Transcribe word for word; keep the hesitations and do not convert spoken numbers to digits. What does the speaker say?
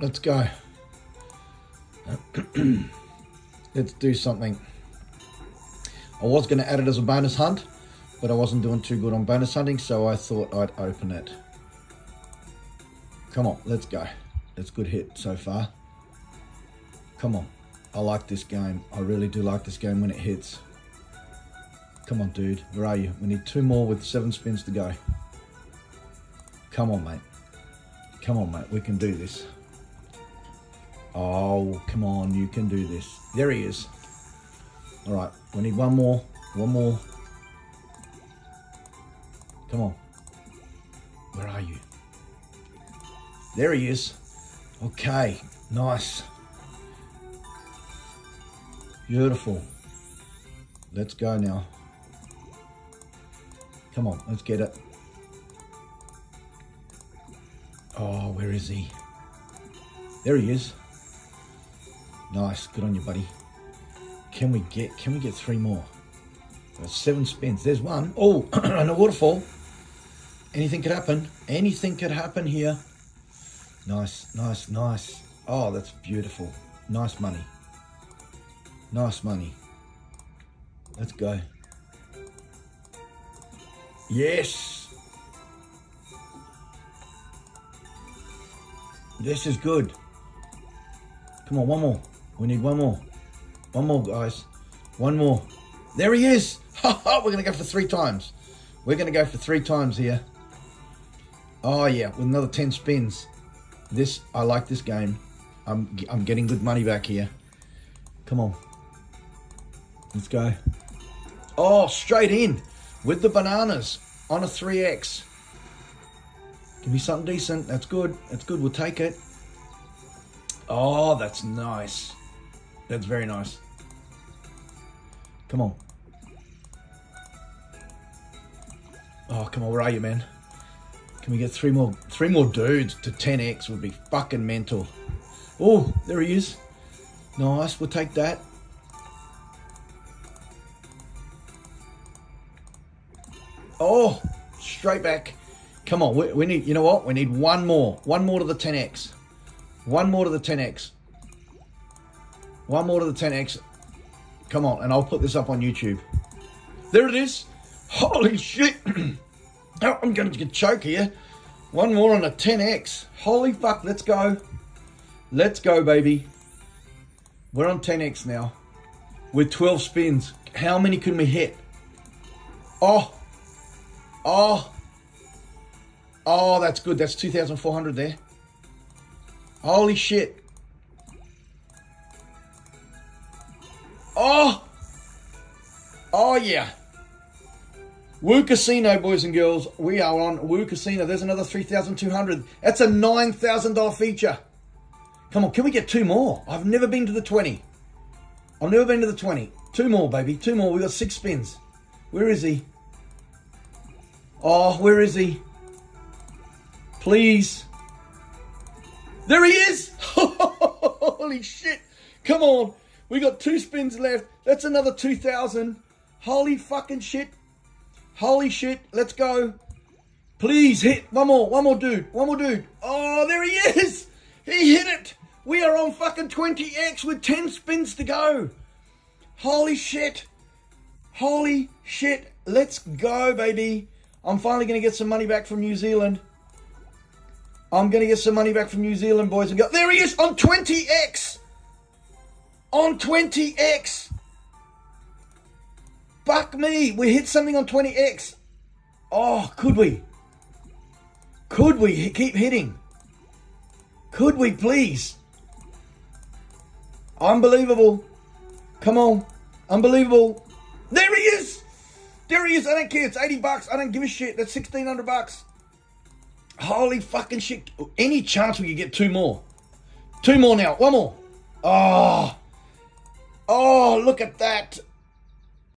Let's go. Let's do something. I was going to add it as a bonus hunt, but I wasn't doing too good on bonus hunting, so I thought I'd open it. Come on, let's go. That's a good hit so far. Come on. I like this game. I really do like this game when it hits. Come on, dude. Where are you? We need two more with seven spins to go. Come on, mate. Come on, mate. We can do this. Oh, come on. You can do this. There he is. All right. We need one more. One more. Come on. Where are you? There he is. Okay. Nice. Beautiful. Let's go now. Come on. Let's get it. Oh, where is he? There he is. Nice. Good on you, buddy. Can we get, can we get three more? There's seven spins. There's one. Oh, and a waterfall. Anything could happen. Anything could happen here. Nice, nice, nice. Oh, that's beautiful. Nice money. Nice money. Let's go. Yes. This is good. Come on, one more. We need one more. One more, guys. One more. There he is. We're gonna go for three times. We're gonna go for three times here. Oh yeah, with another ten spins. This, I like this game. I'm, I'm getting good money back here. Come on. Let's go. Oh, straight in with the bananas on a three X. Give me something decent. That's good. That's good. We'll take it. Oh, that's nice. That's very nice. Come on. Oh, come on. Where are you, man? Can we get three more? Three more dudes to ten X would be fucking mental. Oh, there he is. Nice. We'll take that. Oh, straight back. Come on, we, we need, you know what? We need one more. One more to the ten X. One more to the ten X. One more to the ten X. Come on, and I'll put this up on YouTube. There it is. Holy shit. Oh, I'm going to get choked here. One more on a ten X. Holy fuck, let's go. Let's go, baby. We're on ten X now. With twelve spins. How many can we hit? Oh. Oh. Oh, that's good. That's two thousand four hundred there. Holy shit. Oh. Oh, yeah. Woo Casino, boys and girls. We are on Woo Casino. There's another three thousand two hundred. That's a nine thousand dollar feature. Come on. Can we get two more? I've never been to the twenty. I've never been to the twenty. Two more, baby. Two more. We've got six spins. Where is he? Oh, where is he? Please. There he is. Holy shit. Come on. We got two spins left. That's another two thousand. Holy fucking shit. Holy shit. Let's go. Please hit. One more. One more dude. One more dude. Oh, there he is. He hit it. We are on fucking twenty X with ten spins to go. Holy shit. Holy shit. Let's go, baby. I'm finally going to get some money back from New Zealand. I'm going to get some money back from New Zealand, boys and girls. There he is on twenty X. On twenty X. Fuck me. We hit something on twenty X. Oh, could we? Could we keep hitting? Could we please? Unbelievable. Come on. Unbelievable. There he is. There he is. I don't care. It's eighty bucks. I don't give a shit. That's sixteen hundred bucks. Holy fucking shit. Any chance we could get two more? Two more now. One more. Oh. Oh, look at that.